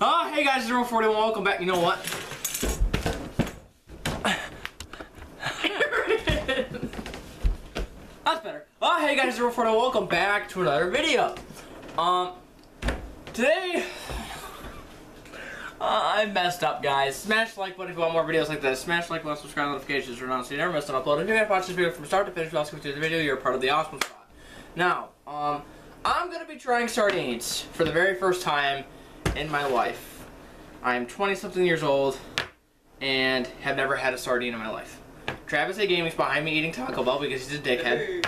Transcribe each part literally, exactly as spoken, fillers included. Oh, hey guys, it's Room forty-one. Welcome back. You know what? That's better. Oh, hey guys, it's Room forty-one. Welcome back to another video. Um, today, uh, I messed up, guys. Smash the like button if you want more videos like this. Smash the like button, subscribe, notifications, turn on so you never miss an upload. If you guys watch this video from start to finish, welcome to the video. You're part of the awesome spot. Now, um, I'm gonna be trying sardines for the very first time in my life. I'm twenty something years old and have never had a sardine in my life. Travis A. Gaming's behind me eating Taco Bell because he's a dickhead.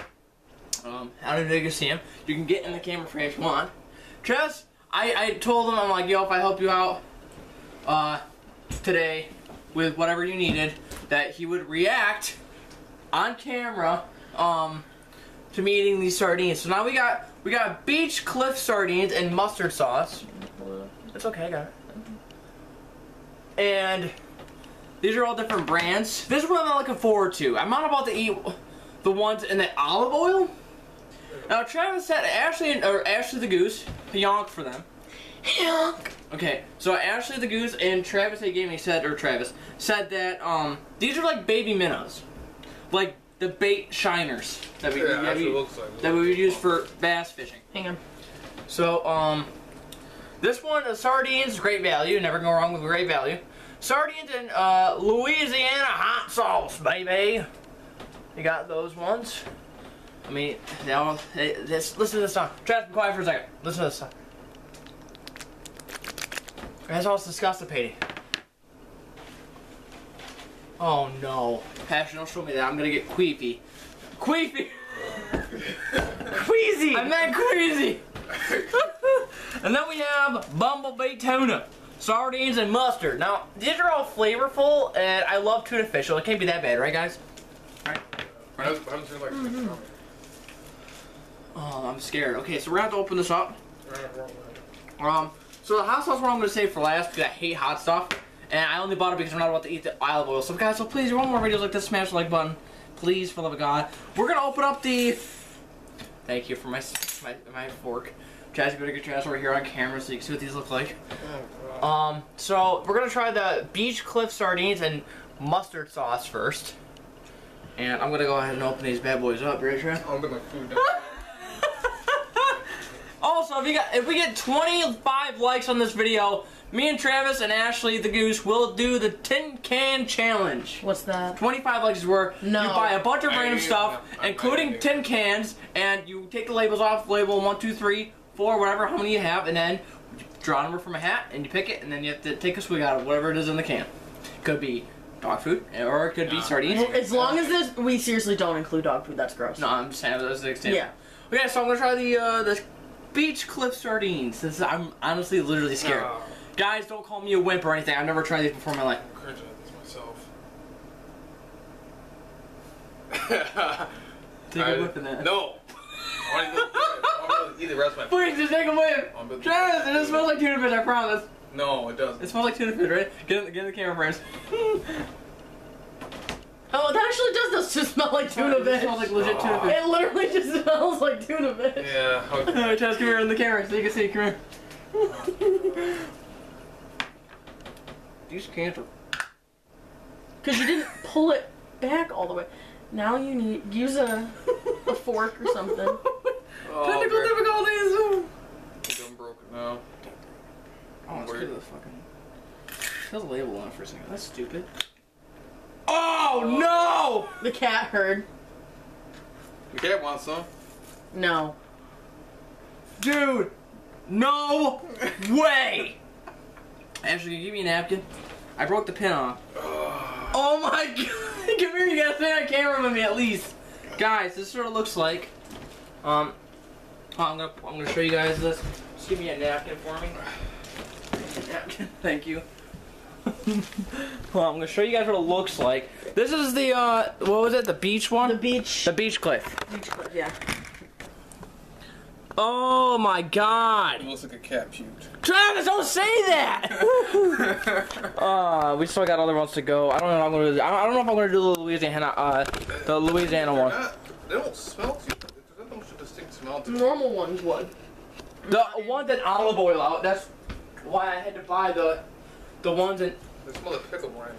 Um, I don't know if you can see him. You can get in the camera frame if you want. Travis, I, I told him, I'm like, yo, if I help you out uh, today with whatever you needed, that he would react on camera um, to me eating these sardines. So now we got we got Beach Cliff sardines and mustard sauce. It's okay, I got it. And these are all different brands. This is what I'm not looking forward to. I'm not about to eat the ones in the olive oil. Now Travis said Ashley or Ashley the Goose, yonk for them. Yonk. Okay, so Ashley the Goose and Travis A. Gaming said, or Travis said that um these are like baby minnows, like the bait shiners that we, yeah, that we, looks like that we would use for bass fishing. Hang on. So um. This one is sardines, Great Value. Never go wrong with Great Value. Sardines and uh, Louisiana hot sauce, baby. You got those ones. I mean, they all, they, this, listen to this song. Travis, be quiet for a second. Listen to this song. That's all it's disgusting. Oh no. Passion, don't show me that. I'm gonna get queepy. Queepy! Queasy! I meant queasy! And then we have Bumblebee Tuna, sardines and mustard. Now, these are all flavorful, and I love tuna fish, so it can't be that bad, right, guys? All right. Mm-hmm. Oh, I'm scared. Okay, so we're gonna have to open this up. Um, so the hot sauce one I'm gonna save for last because I hate hot stuff, and I only bought it because I'm not about to eat the olive oil. So guys, so please, if you want more videos like this, smash the like button, please, for the love of God. We're gonna open up the. Thank you for my my, my fork. Jazz, better get your ass over here on camera so you can see what these look like. Oh, um, so we're gonna try the Beach Cliff sardines and mustard sauce first, and I'm gonna go ahead and open these bad boys up. Ready, Jazz? I'm gonna food. Also, if you got if we get twenty-five likes on this video, me and Travis and Ashley the Goose will do the Tin Can Challenge. What's that? twenty-five likes is where no. You buy a bunch of random I, stuff, I, I, including I, I, I, tin cans, and you take the labels off. Label one, two, three. Or whatever, how many you have, and then you draw a number from a hat, and you pick it, and then you have to take a swig out of whatever it is in the can. Could be dog food, or it could be nah, sardines. As long as this, we seriously don't include dog food. That's gross. No, I'm just saying that's the example. Yeah. Okay, so I'm gonna try the uh, the Beach Cliff sardines. This is, I'm honestly literally scared. No. Guys, don't call me a wimp or anything. I've never tried these before in my life. I'm cringing at this myself. Take I, a whip in that. No. Eat the rest of my food. Please, just take a whip. Um, Travis, it smells like tuna fish, I promise. No, it doesn't. It smells like tuna fish, right? Get in, get in the camera frames. Oh, that actually does just smell like tuna fish. It smells like legit tuna fish. It literally just smells like tuna fish. Yeah. Okay. Alright, Travis, come here in the camera so you can see. Come here. These can't. Because you didn't pull it back all the way. Now you need use a, a fork or something. Oh, technical great. Difficulties! I'm broken now. Oh, let's do the fucking. There's a label on it for a second. That's stupid. Oh, oh no! The cat heard. The cat wants some. No. Dude! No way! Ashley, can you give me a napkin? I broke the pin off. Oh, oh my god! Come here, you gotta stay on camera with me at least. Guys, this is what it looks like. Um. Oh, I'm gonna I'm gonna show you guys this. Just give me a napkin for me. Napkin. Thank you. Well, I'm gonna show you guys what it looks like. This is the uh, what was it? The beach one? The beach. The Beach Cliff. Beach Cliff, yeah. Oh my God. It looks like a cat puked. Travis, don't say that. uh, we still got other ones to go. I don't know. If I'm gonna. Do. I don't know if I'm gonna do the Louisiana. Uh, the Louisiana one. Not, they don't smell too. Normal ones would. The one that olive oil out, that's why I had to buy the the ones in. They smell like pickle more.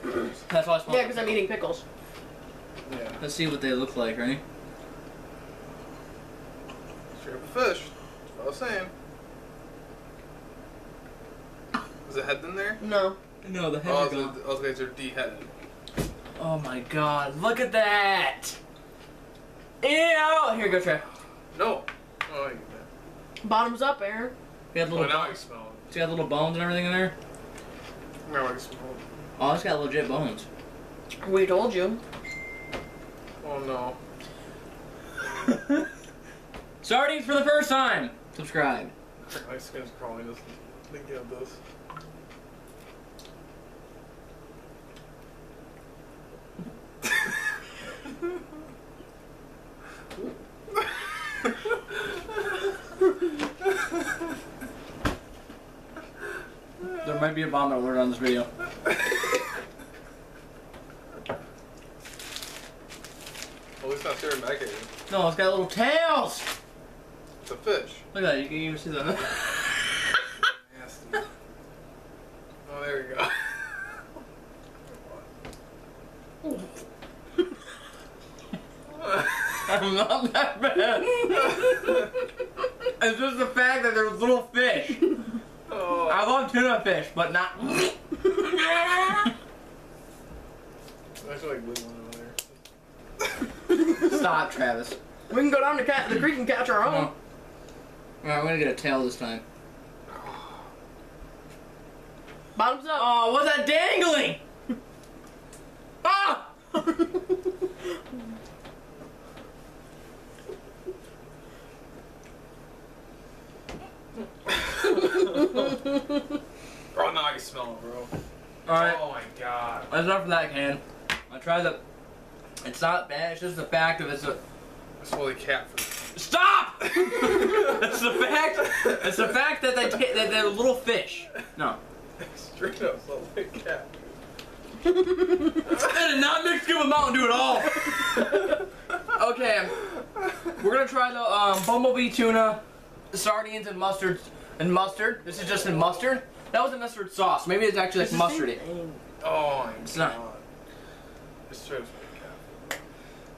That's why I smell. Yeah, because I'm eating pickles. Yeah. Let's see what they look like, right? Straight up fish. That's what I was saying. Is the head in there? No. No, the head. Oh, all the guys are de-headed. Oh my God! Look at that! Ew! Here, go try. No. Oh, you bet. Bottoms up, Aaron. We had little. Oh, now I smell it. So you got little bones and everything in there. No, I smell it. Oh, it's got legit bones. We told you. Oh no. Sardines for the first time. Subscribe. My skin's crawling. Just thinking of this. There might be a vomit alert on this video. Well, it's not staring back at you. No, it's got little tails! It's a fish. Look at that, you can even see that. Nasty. Oh, there we go. I'm not that bad. It's just the fact that there was little fish. Oh. I love tuna fish, but not. I should like wiggle over there. Stop, Travis. We can go down to cat the creek and catch our own. Alright, we're gonna get a tail this time. Bottoms up. Oh, what's that dangling? Ah! Oh, now I can smell it, bro. Alright. Oh my God. That's enough for that can. I tried the. It's not bad, it's just the fact of it's a. It's holy cat food. Stop! It's the fact. It's the fact that, they t that they're little fish. No. Straight up holy cat food. That did not mix good with Mountain Dew at all. Okay. We're gonna try the um, Bumblebee Tuna, sardines, and mustard. And mustard. This is just in mustard. That was a mustard sauce. Maybe it's actually like mustardy. Oh, my it's God. Not. It's true.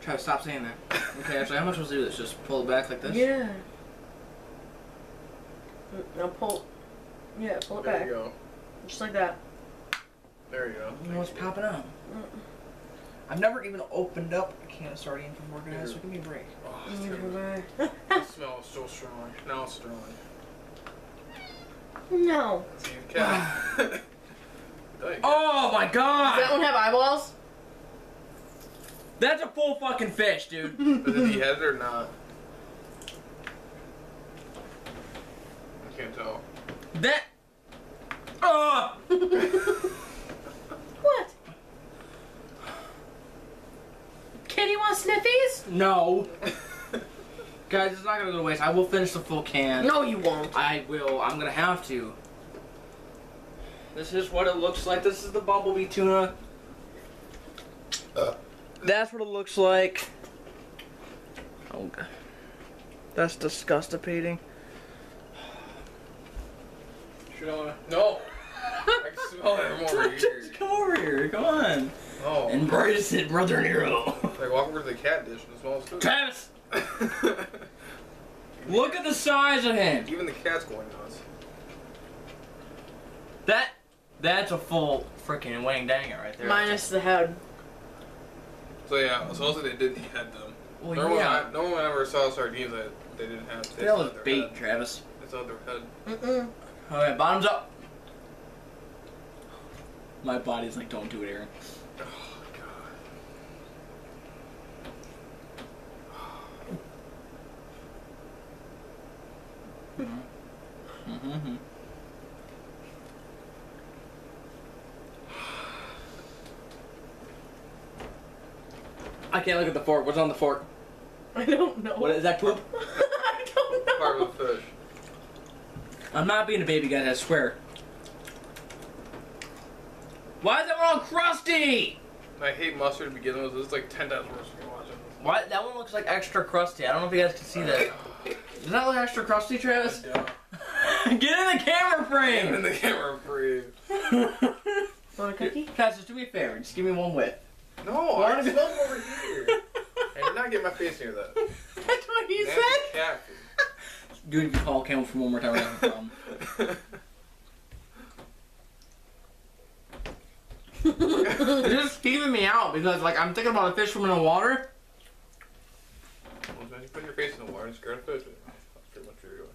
Try to stop saying that. Okay, actually, how much was this? Just pull it back like this. Yeah. Now pull. Yeah, pull it there back. There you go. Just like that. There you go. You know what's popping up? I've never even opened up a can of sardines before, guys. So give me a break. Oh, mm-hmm. The smell is so strong. Now it's strong. No. Oh my God! Does that one have eyeballs? That's a full fucking fish, dude. Did he have it or not? I can't tell. That. Oh. What? Kid, you want sniffies? No. Guys, it's not gonna go to waste. I will finish the full can. No, you won't. I will. I'm gonna have to. This is what it looks like. This is the Bumblebee Tuna. Uh. That's what it looks like. Oh, God. That's disgustipating. Should I wanna... No! I can smell it. I'm over here. Just come over here. Come on. Oh. Embrace it, brother Nero. Like, walk over to the cat dish and it smells good. Travis! Look at the size of him. Even the cat's going nuts. That, that's a full freaking wang danger right there. Minus the head. So yeah, supposedly they didn't head them. Well, no, yeah. one, no one ever saw sardines that they didn't have. They that was bait, head. Travis. It's on their head. Mm-mm. All right, bottoms up. My body's like, don't do it, Aaron. Mm-hmm. I can't look at the fork. What's on the fork? I don't know. What is that poop? I don't know. Part of the fish. I'm not being a baby, guys. I swear. Why is that one all crusty? I hate mustard to begin with. It's like ten times worse if you watch it. Why? That one looks like extra crusty. I don't know if you guys can see that. Does that look extra crusty, Travis? Get in the camera, frame. Even the camera frame. Want a cookie? Pastor, do me a favor. Just give me one whiff. No, I just love over here. Hey, you're not getting my face near that. That's what you That's said? Catfish. Dude, if you call Campbell for one more time, we have a problem. This is keeping me out because, like, I'm thinking about a fish from in the water. Well, when you put your face in the water, it's scared of fish. That's pretty much everywhere.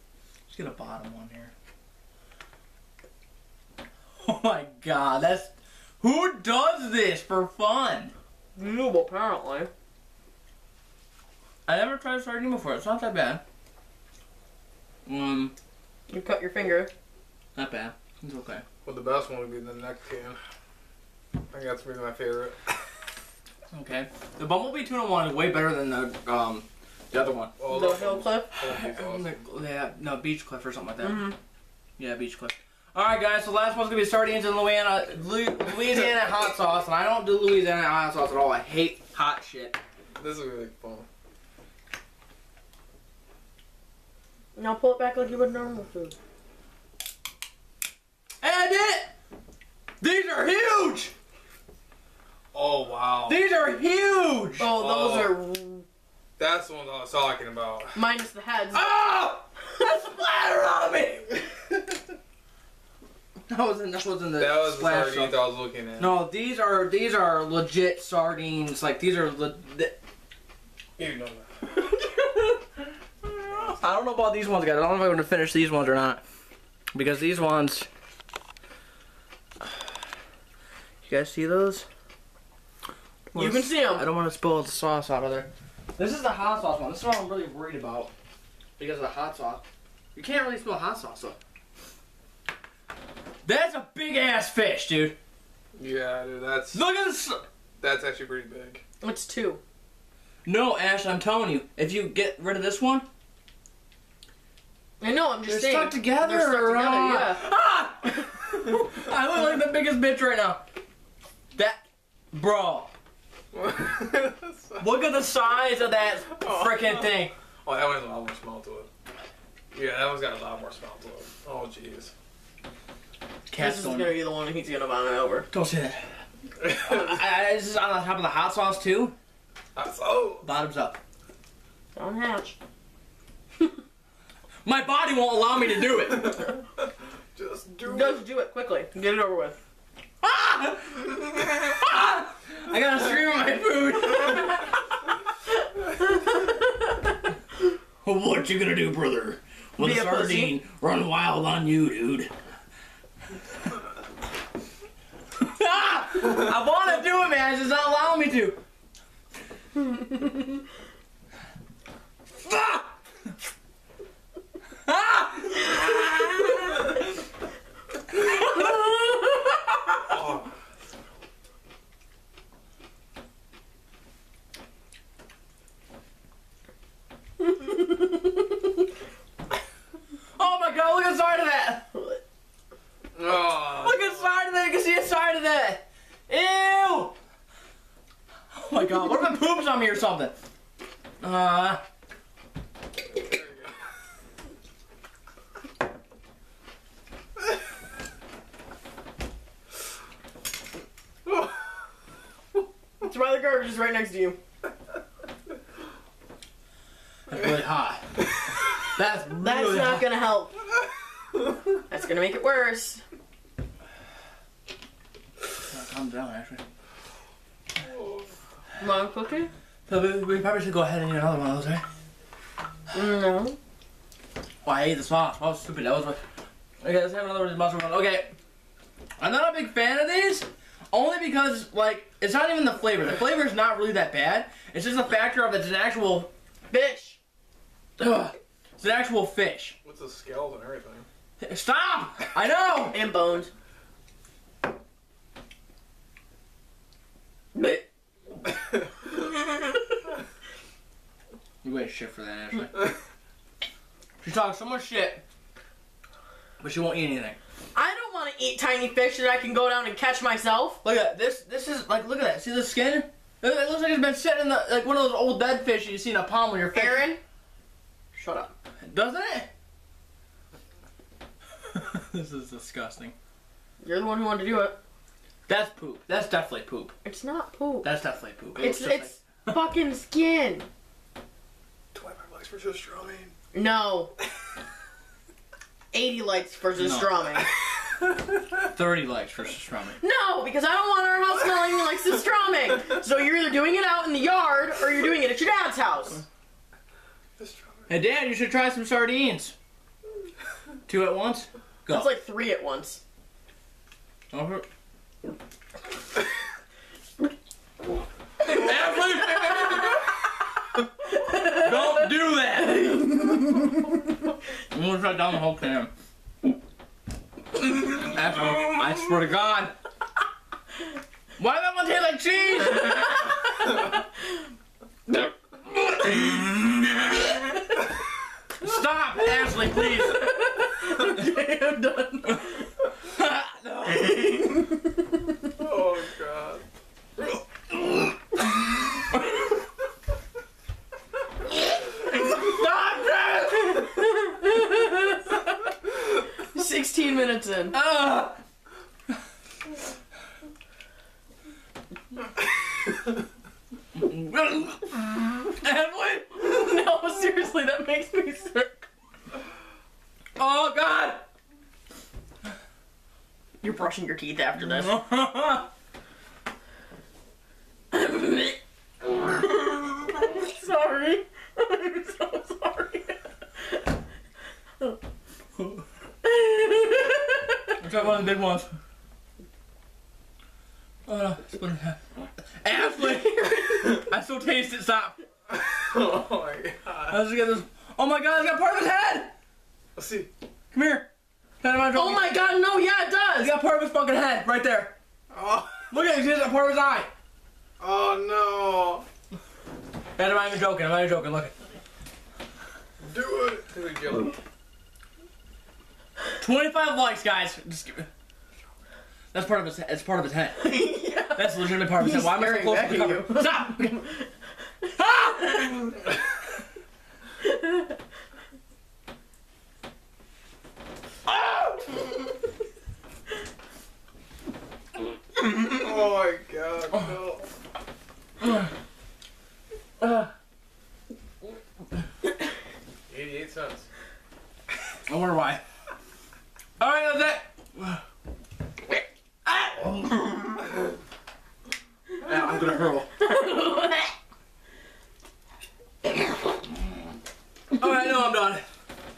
Let's get a bottom one here. Oh my god, that's. Who does this for fun? You, apparently. I never tried sardine before, it's not that bad. Um, you cut your finger. Not bad. It's okay. Well, the best one would be the neck can. I think that's really my favorite. Okay. The Bumblebee Tuna one is way better than the um the other one. Oh, the Hill Cliff? Awesome. The, yeah, no, Beach Cliff or something like that. Mm-hmm. Yeah, Beach Cliff. Alright guys, so the last one's going to be sardines and Louisiana, Louisiana hot sauce. And I don't do Louisiana hot sauce at all. I hate hot shit. This is really fun. Now pull it back like you would normal food. And I did it! These are huge! Oh, wow. These are huge! Oh, oh those are... That's the ones I was talking about. Minus the heads. Oh! That splattered on me! That wasn't, that wasn't the That was splash the sardines stuff. I was looking at. No, these are, these are legit sardines. Like, these are legit. You know that. I don't know about these ones, guys. I don't know if I'm going to finish these ones or not. Because these ones... You guys see those? You can see them. I don't want to spill the sauce out of there. This is the hot sauce one. This is what I'm really worried about. Because of the hot sauce. You can't really spill hot sauce, though. That's a big-ass fish, dude. Yeah, dude, that's... Look at this! That's actually pretty big. It's two. No, Ash, I'm telling you. If you get rid of this one... I know, I'm just They're saying. Stuck together. They're stuck together, uh, yeah. Ah! I look like the biggest bitch right now. That, bro. Look at the size of that freaking thing. Oh, that one has a lot more smell to it. Yeah, that one's got a lot more smell to it. Oh, jeez. This is going to be the one he's going to vomit over. Don't say that. I, I, this is on top of the hot sauce, too. Hot sauce. Bottoms up. Don't hatch. My body won't allow me to do it. Just do it. Just do it quickly. Get it over with. Ah! Ah! I gotta scream at my food. What you gonna do, brother? Will the sardine pussy? Run wild on you, dude? Ah! I wanna do it, man. It's just not allowing me to. Ah! Oh. Oh my god, look at the side of that! Oh. Look at the side of that, you can see the side of that! Ew! Oh my god, what if it poops on me or something? Uh... Why the garbage is right next to you. That's really hot. That's really That's not hot. Gonna help. That's gonna make it worse. Calm down, Ashley. Long cookie? So we, we probably should go ahead and eat another one of those, right? No. Oh, I ate the sauce. Oh, stupid. That was my... Okay, let's have another one of these mushroom ones. Okay. I'm not a big fan of these. Only because, like, it's not even the flavor. The flavor is not really that bad. It's just a factor of it's an actual fish. Ugh. It's an actual fish. What's the scales and everything? Stop! I know! And bones. You wait shit for that, Ashley. She talks so much shit, but she won't eat anything. I don't want to eat tiny fish that I can go down and catch myself. Look at this. This is like, look at that. See the skin? It looks like it's been sitting in the, like one of those old dead fish that you see in a pond when you're fishing. Aaron, shut up. Doesn't it? This is disgusting. You're the one who wanted to do it. That's poop. That's definitely poop. It's not poop. That's definitely poop. It it's it's like... fucking skin. twenty-five likes versus Stroming. No. eighty likes versus no. Stroming. thirty likes versus Stroming. No, because I don't want our house smelling like Stroming. So you're either doing it out in the yard or you're doing it at your dad's house. Hey, Dad, you should try some sardines. Two at once? Go. That's like three at once. Over. Don't do that! I'm gonna shut down the whole can. After, I swear to God. Why does that one taste like cheese? Stop, Ashley, please. Okay, I'm done. Oh, God. sixteen minutes in. Uh. No, seriously, that makes me sick. Oh, God. You're brushing your teeth after this. I'm sorry. I'm so sorry. Oh. I got one of the big ones. Uh, split it half. Ashley! I still taste it, stop. Oh my God. I just got this. Oh my God, it's got part of his head! Let's see. Come here. Oh my God, no, yeah, it does! He's got part of his fucking head right there. Oh. Look at it, he's got part of his eye. Oh no. And I'm not even joking, I'm not even joking, look at it. Do it! Here we go. twenty-five likes, guys. Just give it. That's part of his. It's part of his head. Yeah. That's legitimately part of his head. Why am I so close to the cover? Stop! Ah! Oh my God! Oh. No. Uh. eighty-eight cents. I wonder why. All right, that's it. Ah. Oh. Yeah, I'm gonna hurl. All right, no, I'm done.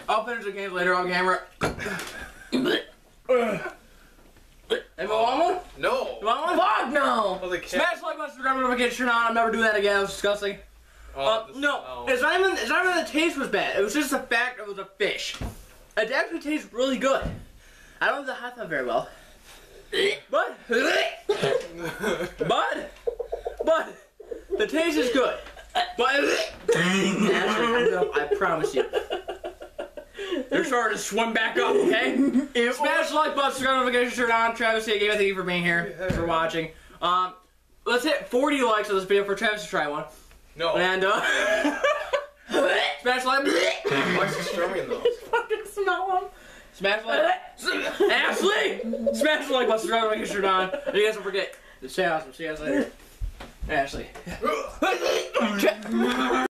I'll finish the game later on camera. Hey, you want one? No. You want one? Fuck no. Well, smash like button, subscribe, notification on. I'll never do that again. It was disgusting. Oh, uh, this, no, oh. it's not even. It's not even the taste was bad. It was just the fact it was a fish. It actually tastes really good. I don't have the hot tub very well. But, but, but, the taste is good. But, Ashley, I promise you. You're starting to swim back up, okay? Smash like button, subscribe, notification, turn on. Travis, thank you for being here, for watching. Um, let's hit forty likes on this video for Travis to try one. No. And, uh... Smash like button. What's the Stroming though? Fucking smell them. Smash like Ashley! Smash like button, subscribe, make your shirt on. And you guys don't forget to stay awesome. See you guys later. Ashley.